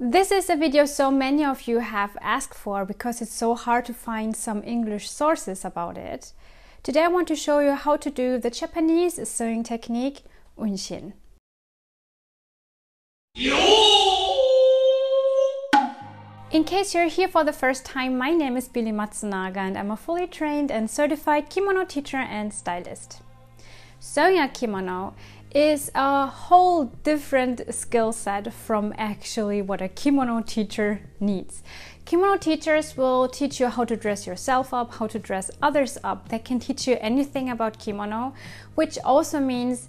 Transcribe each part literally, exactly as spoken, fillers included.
This is a video so many of you have asked for because it's so hard to find some English sources about it. Today I want to show you how to do the Japanese sewing technique Unshin. In case you're here for the first time, my name is Billy Matsunaga and I'm a fully trained and certified kimono teacher and stylist. Sewing a kimono is a whole different skill set from actually what a kimono teacher needs. Kimono teachers will teach you how to dress yourself up, how to dress others up. They can teach you anything about kimono, which also means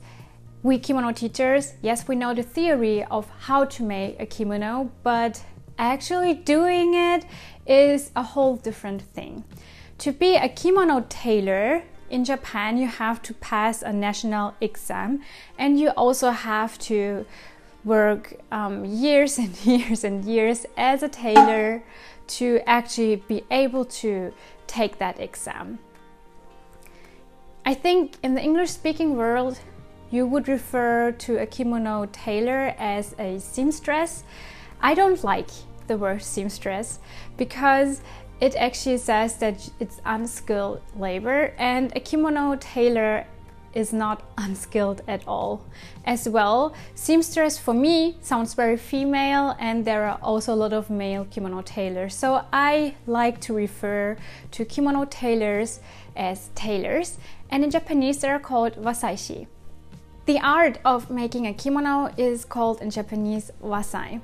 we kimono teachers, yes, we know the theory of how to make a kimono, but actually doing it is a whole different thing. To be a kimono tailor, in Japan, you have to pass a national exam and you also have to work um, years and years and years as a tailor to actually be able to take that exam. I think in the English-speaking world, you would refer to a kimono tailor as a seamstress. I don't like the word seamstress because it actually says that it's unskilled labor, and a kimono tailor is not unskilled at all. As well, seamstress for me sounds very female, and there are also a lot of male kimono tailors. So I like to refer to kimono tailors as tailors, and in Japanese they are called wasaishi. The art of making a kimono is called in Japanese wasai.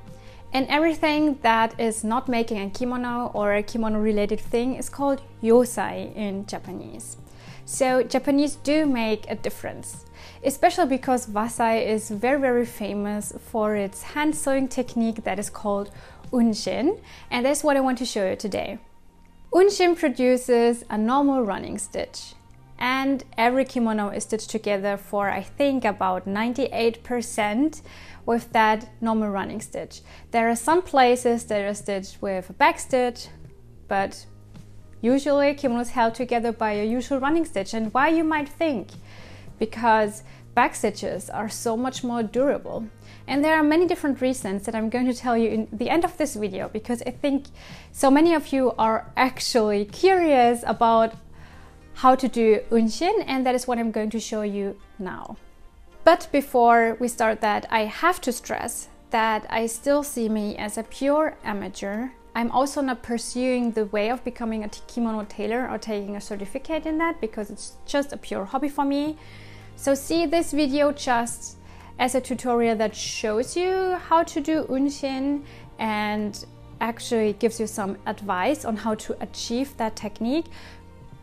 And everything that is not making a kimono or a kimono-related thing is called yosai in Japanese. So Japanese do make a difference, especially because wasai is very, very famous for its hand-sewing technique that is called unshin, and that's what I want to show you today. Unshin produces a normal running stitch, and every kimono is stitched together for, I think, about ninety-eight percent. With that normal running stitch. There are some places that are stitched with a back stitch, but usually kimono is held together by a usual running stitch. And why, you might think? Because back stitches are so much more durable. And there are many different reasons that I'm going to tell you in the end of this video, because I think so many of you are actually curious about how to do unshin, and that is what I'm going to show you now. But before we start that, I have to stress that I still see me as a pure amateur. I'm also not pursuing the way of becoming a kimono tailor or taking a certificate in that, because it's just a pure hobby for me. So see this video just as a tutorial that shows you how to do unshin and actually gives you some advice on how to achieve that technique.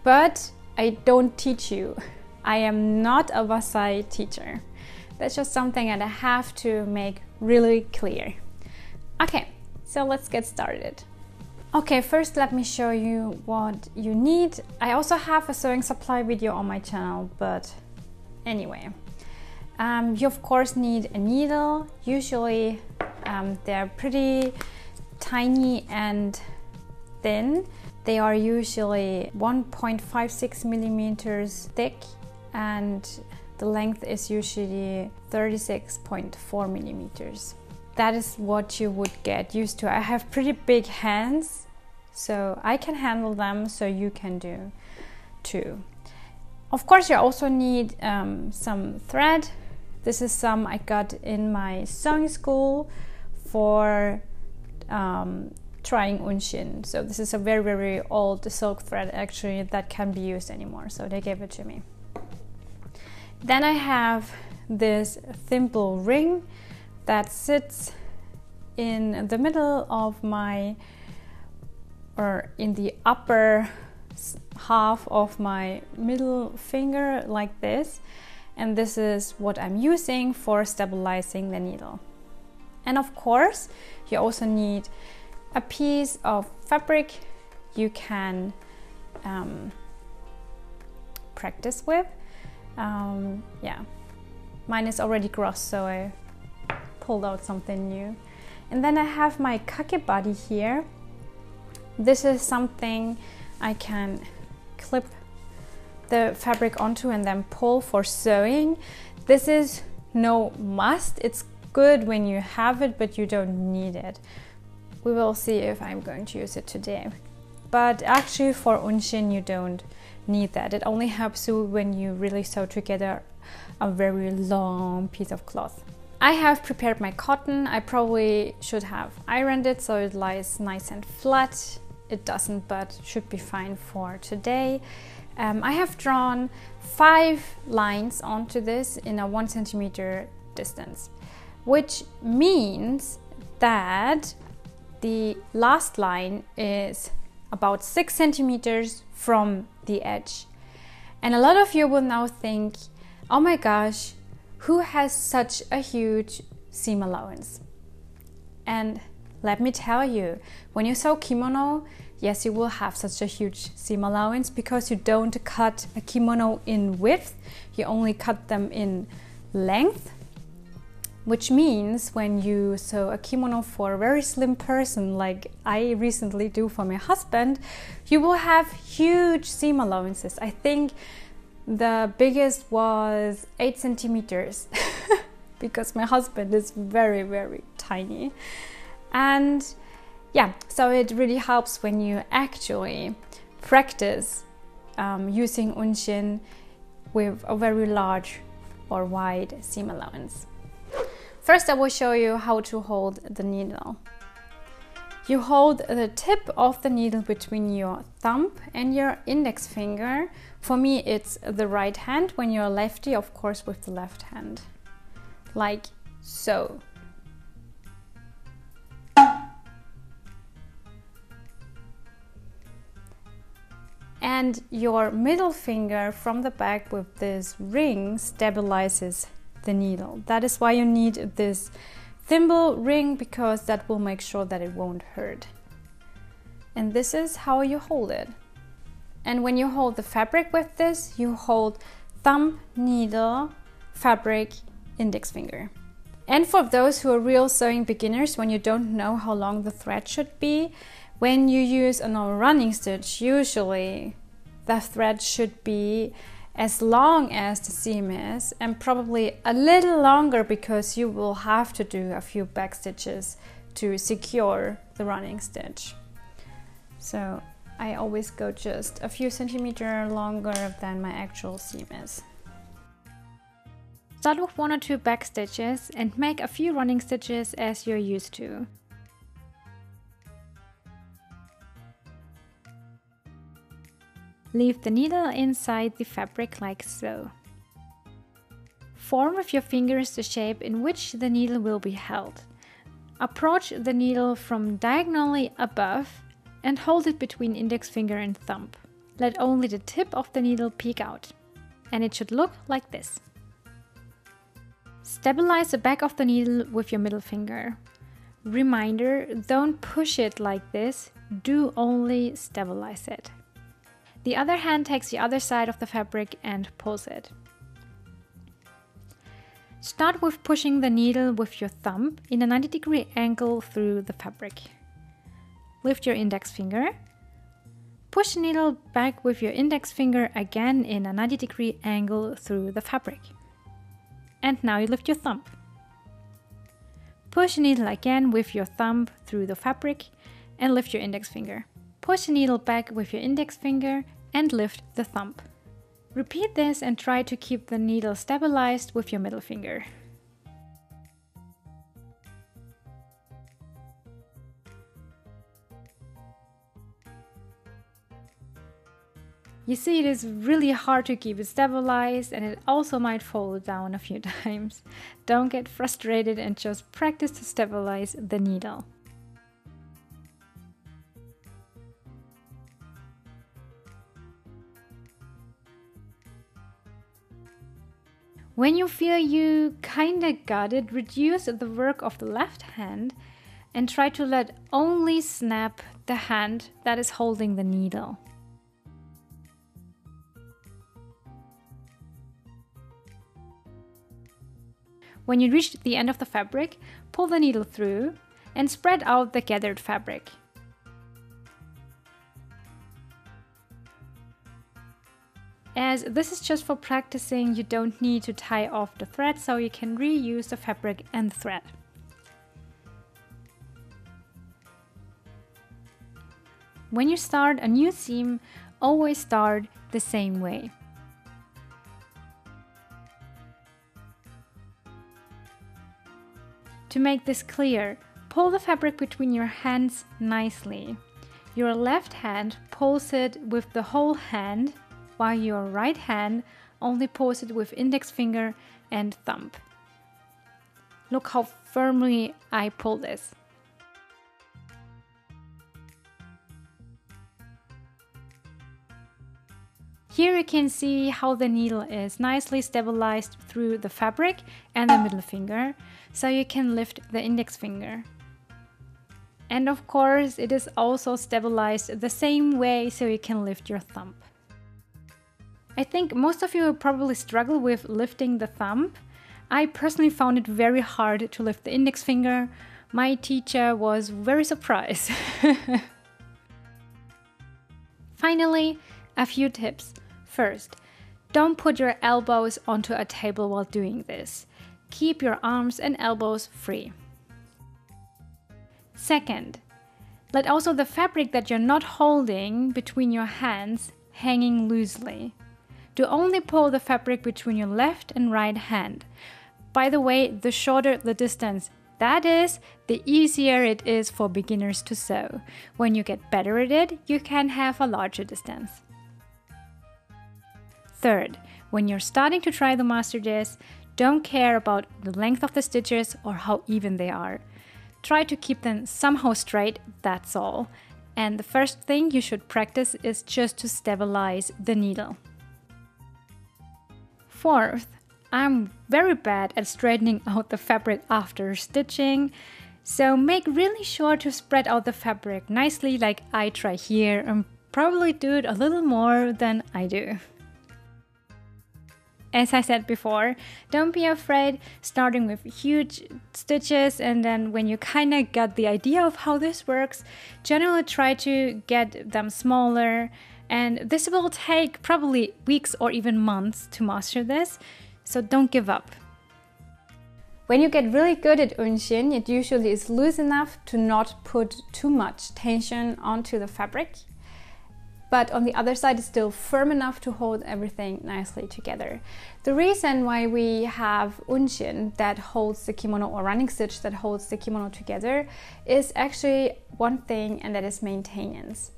But I don't teach you. I am not a wasai teacher. That's just something that I have to make really clear. Okay, so let's get started. Okay, first let me show you what you need. I also have a sewing supply video on my channel, but anyway. Um, you of course need a needle. Usually um, they're pretty tiny and thin. They are usually one point five six millimeters thick, and the length is usually thirty-six point four millimeters. That is what you would get used to. I have pretty big hands, so I can handle them, so you can do too. Of course, you also need um, some thread. This is some I got in my sewing school for um, trying unshin. So this is a very, very old silk thread actually that can be used anymore, so they gave it to me. Then I have this thimble ring that sits in the middle of my, or in the upper half of my middle finger like this, and this is what I'm using for stabilizing the needle. And of course you also need a piece of fabric you can um, practice with. Um, yeah, mine is already gross, so I pulled out something new. And then I have my kakebody here. This is something I can clip the fabric onto and then pull for sewing. This is no must, it's good when you have it, but you don't need it. We will see if I'm going to use it today. But actually for Unshin, you don't need that. It only helps you when you really sew together a very long piece of cloth. I have prepared my cotton. I probably should have ironed it so it lies nice and flat. It doesn't, but should be fine for today. Um, I have drawn five lines onto this in a one centimeter distance, which means that the last line is about six centimeters from the edge. And a lot of you will now think, oh my gosh, who has such a huge seam allowance? And let me tell you, when you sew kimono, yes, you will have such a huge seam allowance because you don't cut a kimono in width, you only cut them in length, which means when you sew a kimono for a very slim person, like I recently do for my husband, you will have huge seam allowances. I think the biggest was eight centimeters because my husband is very, very tiny. And yeah, so it really helps when you actually practice um, using Unshin with a very large or wide seam allowance. First, I will show you how to hold the needle. You hold the tip of the needle between your thumb and your index finger. For me, it's the right hand. When you're a lefty, of course, with the left hand. Like so. And your middle finger from the back with this ring stabilizes the needle. That is why you need this thimble ring, because that will make sure that it won't hurt. And this is how you hold it. And when you hold the fabric with this, you hold thumb, needle, fabric, index finger. And for those who are real sewing beginners, when you don't know how long the thread should be, when you use an all-running stitch, usually the thread should be as long as the seam is, and probably a little longer because you will have to do a few back stitches to secure the running stitch. So I always go just a few centimeters longer than my actual seam is. Start with one or two back stitches and make a few running stitches as you're used to. Leave the needle inside the fabric like so. Form with your fingers the shape in which the needle will be held. Approach the needle from diagonally above and hold it between index finger and thumb. Let only the tip of the needle peek out, and it should look like this. Stabilize the back of the needle with your middle finger. Reminder, don't push it like this, do only stabilize it. The other hand takes the other side of the fabric and pulls it. Start with pushing the needle with your thumb in a ninety degree angle through the fabric. Lift your index finger. Push the needle back with your index finger again in a ninety degree angle through the fabric. And now you lift your thumb. Push the needle again with your thumb through the fabric and lift your index finger. Push the needle back with your index finger and lift the thumb. Repeat this and try to keep the needle stabilized with your middle finger. You see, it is really hard to keep it stabilized, and it also might fall down a few times. Don't get frustrated and just practice to stabilize the needle. When you feel you kinda got it, reduce the work of the left hand and try to let only snap the hand that is holding the needle. When you reach the end of the fabric, pull the needle through and spread out the gathered fabric. As this is just for practicing, you don't need to tie off the thread, so you can reuse the fabric and the thread. When you start a new seam, always start the same way. To make this clear, pull the fabric between your hands nicely. Your left hand pulls it with the whole hand, while your right hand only pulls it with index finger and thumb. Look how firmly I pull this. Here you can see how the needle is nicely stabilized through the fabric and the middle finger, so you can lift the index finger. And of course, it is also stabilized the same way, so you can lift your thumb. I think most of you will probably struggle with lifting the thumb. I personally found it very hard to lift the index finger. My teacher was very surprised. Finally, a few tips. First, don't put your elbows onto a table while doing this. Keep your arms and elbows free. Second, let also the fabric that you're not holding between your hands hanging loosely. Do only pull the fabric between your left and right hand. By the way, the shorter the distance that is, the easier it is for beginners to sew. When you get better at it, you can have a larger distance. Third, when you're starting to try to master this, don't care about the length of the stitches or how even they are. Try to keep them somehow straight, that's all. And the first thing you should practice is just to stabilize the needle. Fourth, I'm very bad at straightening out the fabric after stitching, so make really sure to spread out the fabric nicely like I try here, and probably do it a little more than I do. As I said before, don't be afraid starting with huge stitches, and then when you kind of got the idea of how this works, generally try to get them smaller, and this will take probably weeks or even months to master this, so don't give up. When you get really good at Unshin, it usually is loose enough to not put too much tension onto the fabric, but on the other side it's still firm enough to hold everything nicely together. The reason why we have Unshin that holds the kimono, or running stitch that holds the kimono together, is actually one thing, and that is maintenance.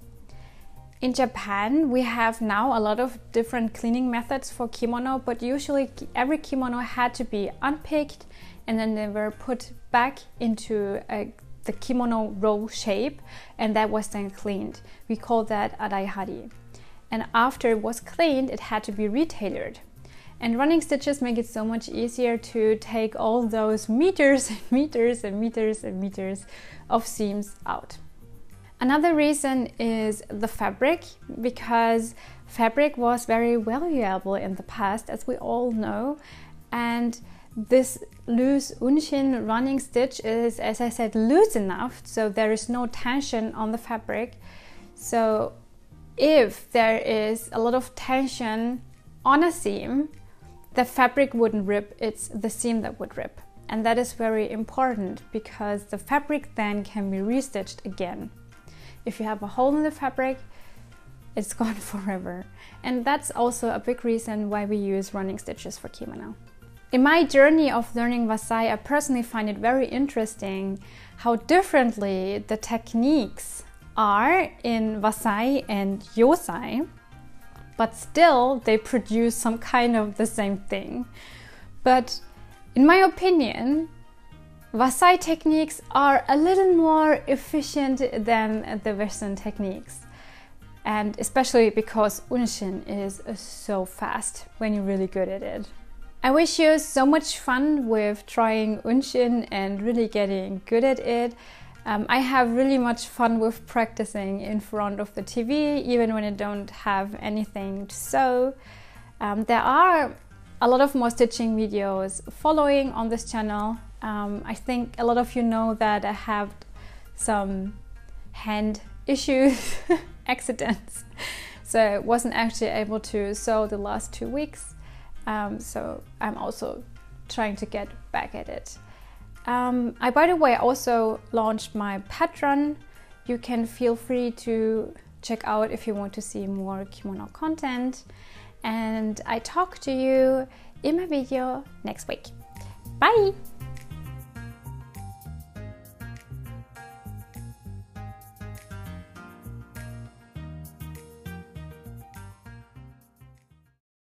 In Japan, we have now a lot of different cleaning methods for kimono, but usually every kimono had to be unpicked and then they were put back into a the kimono roll shape, and that was then cleaned. We call that adaihari. And after it was cleaned, it had to be retailed. And running stitches make it so much easier to take all those meters and meters and meters and meters of seams out. Another reason is the fabric, because fabric was very valuable in the past, as we all know, and this loose Unshin running stitch is, as I said, loose enough, so there is no tension on the fabric. So if there is a lot of tension on a seam, the fabric wouldn't rip, it's the seam that would rip. And that is very important, because the fabric then can be restitched again. If you have a hole in the fabric, it's gone forever. And that's also a big reason why we use running stitches for kimono. In my journey of learning wasai, I personally find it very interesting how differently the techniques are in wasai and yosai, but still they produce some kind of the same thing. But in my opinion, wasai techniques are a little more efficient than the Western techniques. And especially because Unshin is so fast when you're really good at it. I wish you so much fun with trying Unshin and really getting good at it. Um, I have really much fun with practicing in front of the T V, even when I don't have anything to sew. Um, there are a lot of more stitching videos following on this channel. Um, I think a lot of you know that I have some hand issues, accidents. so I wasn't actually able to sew the last two weeks. Um, so I'm also trying to get back at it. Um, I, by the way, also launched my Patreon. You can feel free to check out if you want to see more kimono content. And I talk to you in my video next week. Bye!